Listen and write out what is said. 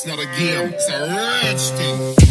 it's not a game, it's a rage thing.